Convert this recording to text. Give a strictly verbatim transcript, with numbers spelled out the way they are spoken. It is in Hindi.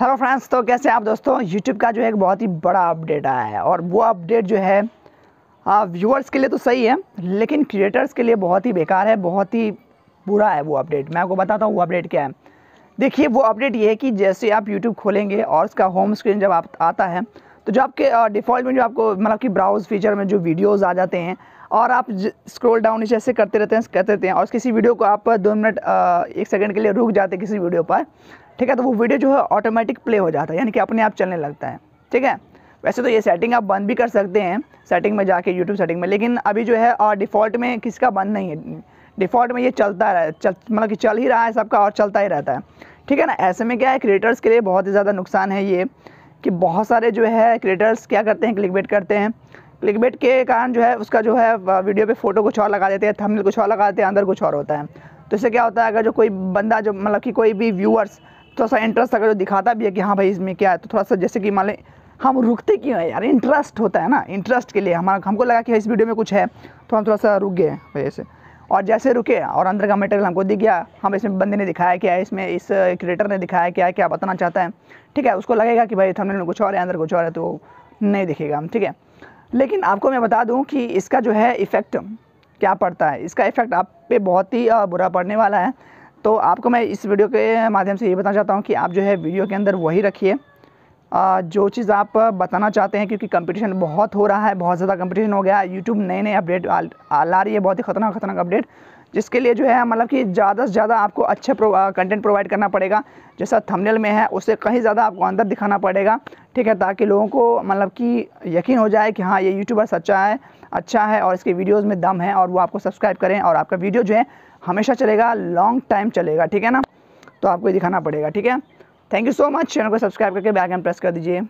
हेलो फ्रेंड्स, तो कैसे आप दोस्तों। यूट्यूब का जो है एक बहुत ही बड़ा अपडेट आया है और वो अपडेट जो है व्यूअर्स के लिए तो सही है लेकिन क्रिएटर्स के लिए बहुत ही बेकार है, बहुत ही बुरा है वो अपडेट। मैं आपको बताता हूँ वो अपडेट क्या है। देखिए, वो अपडेट ये है कि जैसे आप यूट्यूब खोलेंगे और उसका होम स्क्रीन जब आप आता है तो जो आपके डिफ़ॉल्ट में जो आपको मतलब कि ब्राउज़ फीचर में जो वीडियोज़ आ जाते हैं और आप स्क्रॉल डाउन नीचे ऐसे करते रहते हैं करते रहते हैं और किसी वीडियो को आप दो मिनट एक सेकंड के लिए रुक जाते हैं किसी वीडियो पर, ठीक है, तो वो वीडियो जो है ऑटोमेटिक प्ले हो जाता है, यानी कि अपने आप चलने लगता है। ठीक है, वैसे तो ये सेटिंग आप बंद भी कर सकते हैं सेटिंग में जाके, यूट्यूब सेटिंग में, लेकिन अभी जो है और डिफ़ॉल्ट में किसका बंद नहीं है, डिफ़ॉल्ट में ये चलता है चल मतलब कि चल ही रहा है सबका और चलता ही रहता है। ठीक है ना, ऐसे में क्या है क्रिएटर्स के लिए बहुत ही ज़्यादा नुकसान है ये कि बहुत सारे जो है क्रिएटर्स क्या करते हैं, क्लिकबेट करते हैं। क्लिकबेट के कारण जो है उसका जो है वीडियो पे फ़ोटो कुछ और लगा देते हैं, थंबनेल कुछ और लगा देते हैं, अंदर कुछ और होता है। तो इससे क्या होता है, अगर जो कोई बंदा जो मतलब कि कोई भी व्यूअर्स थोड़ा सा इंटरेस्ट अगर जो दिखाता भी है कि हाँ भाई इसमें क्या है, तो थोड़ा सा जैसे कि मान लें हम रुकते क्यों है यार, इंटरेस्ट होता है ना, इंटरेस्ट के लिए हमारा हमको लगा कि इस वीडियो में कुछ है तो हम थोड़ा सा रुक गए वजह से, और जैसे रुके और अंदर का मटेरियल हमको दिख गया, हम इसमें बंदे ने दिखाया क्या है, इसमें इस क्रिएटर ने दिखाया क्या है, क्या बताना चाहता है, ठीक है, उसको लगेगा कि भाई थंबनेल में कुछ और है अंदर कुछ और है तो नहीं दिखेगा हम। ठीक है, लेकिन आपको मैं बता दूं कि इसका जो है इफ़ेक्ट क्या पड़ता है, इसका इफ़ेक्ट आप पे बहुत ही बुरा पड़ने वाला है। तो आपको मैं इस वीडियो के माध्यम से ये बताना चाहता हूँ कि आप जो है वीडियो के अंदर वही रखिए जो चीज़ आप बताना चाहते हैं, क्योंकि कंपटीशन बहुत हो रहा है, बहुत ज़्यादा कंपटीशन हो गया है। यूट्यूब नए नए अपडेट ला रही है, बहुत ही खतरनाक खतरनाक अपडेट, जिसके लिए जो है मतलब कि ज़्यादा से ज़्यादा आपको अच्छे कंटेंट प्रोवाइड करना पड़ेगा, जैसा थंबनेल में है उससे कहीं ज़्यादा आपको अंदर दिखाना पड़ेगा, ठीक है, ताकि लोगों को मतलब कि यकीन हो जाए कि हाँ ये यूट्यूबर सच्चा है, अच्छा है और इसके वीडियोज़ में दम है और वो आपको सब्सक्राइब करें और आपका वीडियो जो है हमेशा चलेगा, लॉन्ग टाइम चलेगा। ठीक है ना, तो आपको ये दिखाना पड़ेगा। ठीक है, thank you so much. Channel को सब्सक्राइब करके बेल आइकन प्रेस कर दीजिए।